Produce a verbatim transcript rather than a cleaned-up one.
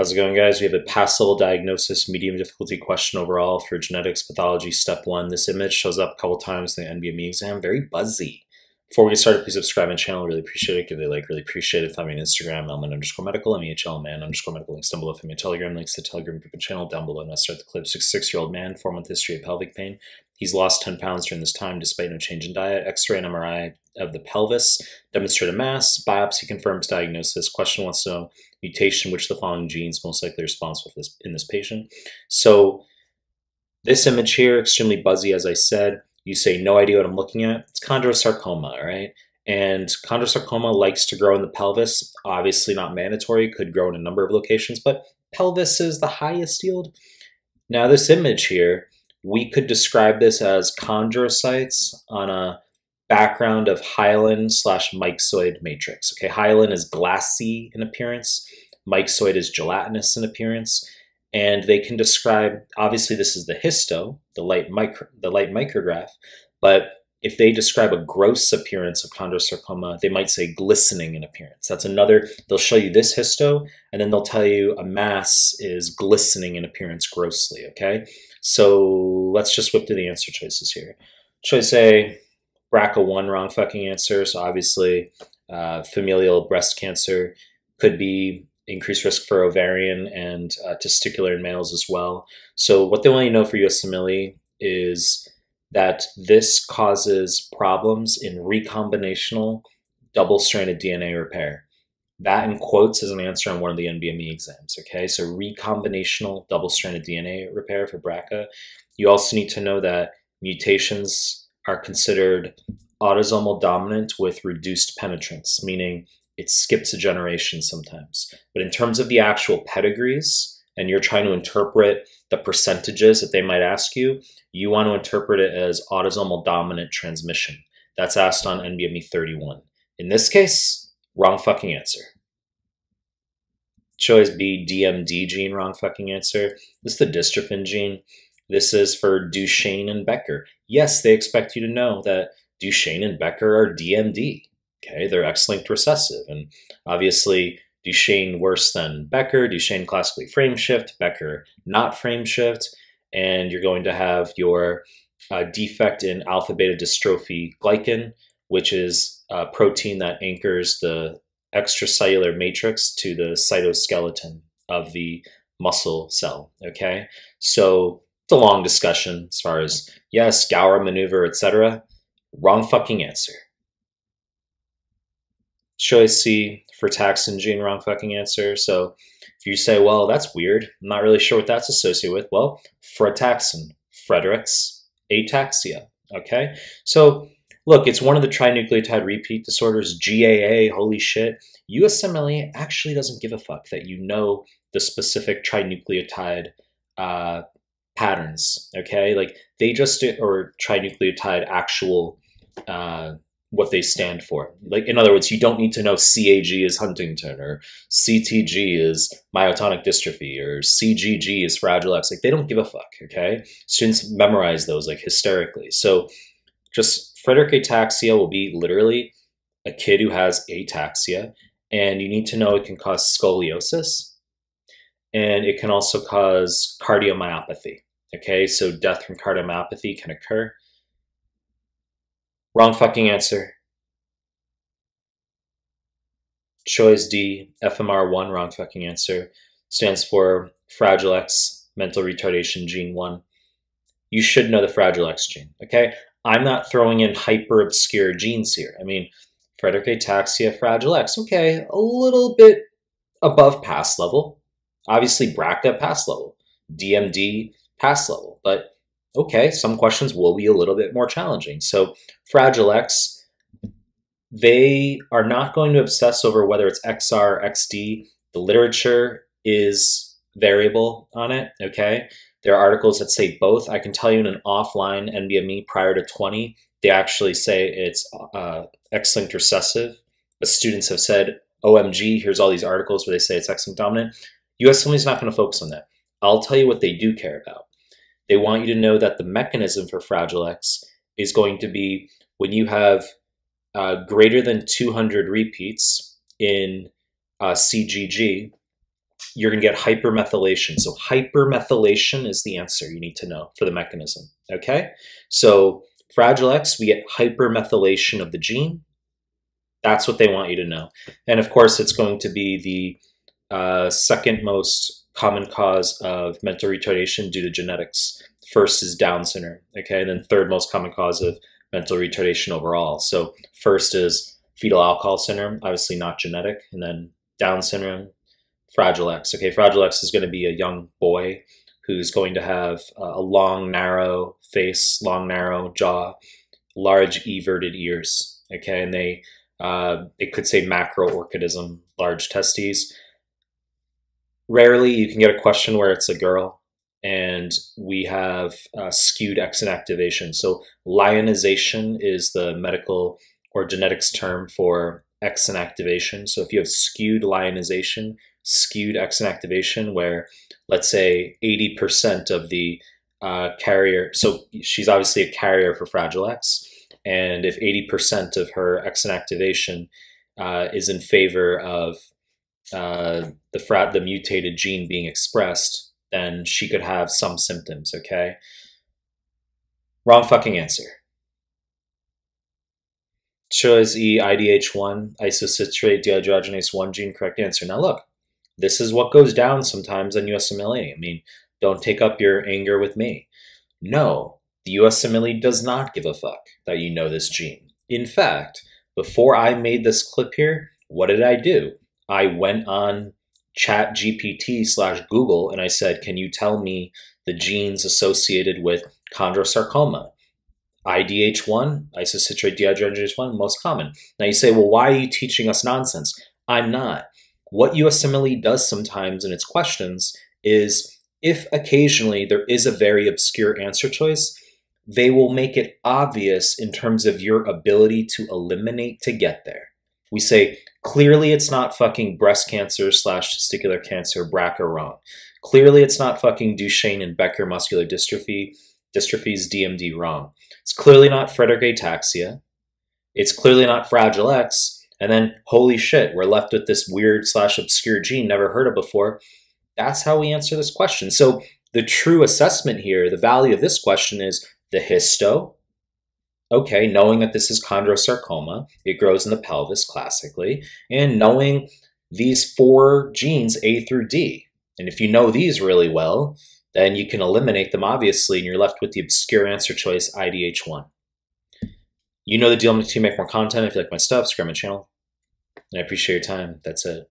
How's it going, guys? We have a pass level diagnosis, medium difficulty question overall for genetics pathology step one. This image shows up a couple times in the N B M E exam. Very buzzy. Before we get started, please subscribe and channel. Really appreciate it. Give it a like. Really appreciate it. Find me on Instagram, Mehlman underscore medical, M E H L man underscore medical. Links down below. Find me on Telegram. Links to the Telegram group and channel down below. And let's start the clip. sixty-six-year-old man, four month history of pelvic pain. He's lost ten pounds during this time despite no change in diet. X-ray and M R I of the pelvis demonstrate a mass. Biopsy confirms diagnosis. Question wants to know mutation, which of the following genes most likely responsible for this in this patient. So this image here, extremely buzzy, as I said. You say, no idea what I'm looking at. It's chondrosarcoma, right? And chondrosarcoma likes to grow in the pelvis. Obviously not mandatory, could grow in a number of locations, but pelvis is the highest yield. Now this image here, we could describe this as chondrocytes on a background of hyaline slash myxoid matrix. Okay, hyaline is glassy in appearance, myxoid is gelatinous in appearance, and they can describe, obviously this is the histo, the light micro, the light micrograph, but if they describe a gross appearance of chondrosarcoma, they might say glistening in appearance. That's another, they'll show you this histo, and then they'll tell you a mass is glistening in appearance grossly, okay? So let's just whip through the answer choices here. Choice A, B R C A one, wrong fucking answer. So obviously uh, familial breast cancer could be increased risk for ovarian and uh, testicular in males as well. So what they want you to know for U S M L E is that this causes problems in recombinational double-stranded D N A repair. That in quotes is an answer on one of the N B M E exams, okay? So recombinational double-stranded D N A repair for B R C A. You also need to know that mutations are considered autosomal dominant with reduced penetrance, meaning it skips a generation sometimes. But in terms of the actual pedigrees, and you're trying to interpret the percentages that they might ask you, you want to interpret it as autosomal dominant transmission. That's asked on N B M E thirty-one. In this case, wrong fucking answer. Choice B, D M D gene, wrong fucking answer. This is the dystrophin gene. This is for Duchenne and Becker. Yes, they expect you to know that Duchenne and Becker are D M D. Okay, they're X-linked recessive, and obviously Duchenne worse than Becker, Duchenne classically frame shift, Becker not frame shift, and you're going to have your uh, defect in alpha beta dystrophy glycan, which is a protein that anchors the extracellular matrix to the cytoskeleton of the muscle cell, okay? So it's a long discussion as far as, yes, Gower maneuver, et cetera. Wrong fucking answer. Choice C, frataxin gene, wrong fucking answer. So if you say, well, that's weird, I'm not really sure what that's associated with. Well, frataxin, Friedreich ataxia, okay? So look, it's one of the trinucleotide repeat disorders, G A A, holy shit. U S M L E actually doesn't give a fuck that you know the specific trinucleotide uh, patterns, okay? Like they just, or trinucleotide actual, uh, what they stand for. Like, in other words, you don't need to know C A G is Huntington or C T G is myotonic dystrophy or C G G is Fragile X. Like, they don't give a fuck, okay? Students memorize those, like, hysterically. So just Friedreich ataxia will be literally a kid who has ataxia, and you need to know it can cause scoliosis, and it can also cause cardiomyopathy, okay? So death from cardiomyopathy can occur. Wrong fucking answer. Choice D, F M R one, wrong fucking answer. Stands for Fragile X, mental retardation gene one. You should know the Fragile X gene, okay? I'm not throwing in hyper obscure genes here. I mean, Friedreich ataxia, Fragile X, okay, a little bit above pass level. Obviously B R C A, pass level. D M D, pass level, but okay, some questions will be a little bit more challenging. So Fragile X, they are not going to obsess over whether it's X R or X D. The literature is variable on it, okay? There are articles that say both. I can tell you in an offline N B M E prior to twenty, they actually say it's uh, X-linked recessive, but students have said, O M G, here's all these articles where they say it's X-linked dominant. U S M L E is not going to focus on that. I'll tell you what they do care about. They want you to know that the mechanism for Fragile X is going to be when you have uh, greater than two hundred repeats in uh, C G G, you're going to get hypermethylation. So hypermethylation is the answer you need to know for the mechanism, okay? So Fragile X, we get hypermethylation of the gene. That's what they want you to know. And of course, it's going to be the uh, second most common cause of mental retardation due to genetics. First is Down syndrome, okay? And then third most common cause of mental retardation overall. So first is fetal alcohol syndrome, obviously not genetic, and then Down syndrome, Fragile X. Okay, Fragile X is going to be a young boy who's going to have a long, narrow face, long, narrow jaw, large everted ears. Okay, and they, uh, it could say macroorchidism, large testes. Rarely you can get a question where it's a girl, and we have uh, skewed exon activation. So lionization is the medical or genetics term for exon activation. So if you have skewed lionization, skewed exon activation, where let's say eighty percent of the uh, carrier, so she's obviously a carrier for Fragile X, and if eighty percent of her exon activation uh, is in favor of uh, the, fra the mutated gene being expressed, then she could have some symptoms, okay? Wrong fucking answer. Choice E, I D H one, isocitrate dehydrogenase one gene, correct answer. Now look, this is what goes down sometimes on U S M L E. I mean, don't take up your anger with me. No, the U S M L E does not give a fuck that you know this gene. In fact, before I made this clip here, what did I do? I went on ChatGPT slash Google and I said, can you tell me the genes associated with chondrosarcoma? I D H one, isocitrate dehydrogenase one, most common. Now you say, well, why are you teaching us nonsense? I'm not. What U S M L E does sometimes in its questions is, if occasionally there is a very obscure answer choice, they will make it obvious in terms of your ability to eliminate to get there. We say, clearly it's not fucking breast cancer slash testicular cancer, B R C A wrong. Clearly it's not fucking Duchenne and Becker muscular dystrophy, dystrophy's D M D wrong. It's clearly not Friedreich ataxia. It's clearly not Fragile X. And then, holy shit, we're left with this weird slash obscure gene, never heard of before. That's how we answer this question. So the true assessment here, the value of this question is the histo. Okay, knowing that this is chondrosarcoma, it grows in the pelvis classically, and knowing these four genes, A through D. And if you know these really well, then you can eliminate them, obviously, and you're left with the obscure answer choice, I D H one. You know the deal. I'm going to make more content. If you like my stuff, subscribe my channel. And I appreciate your time. That's it.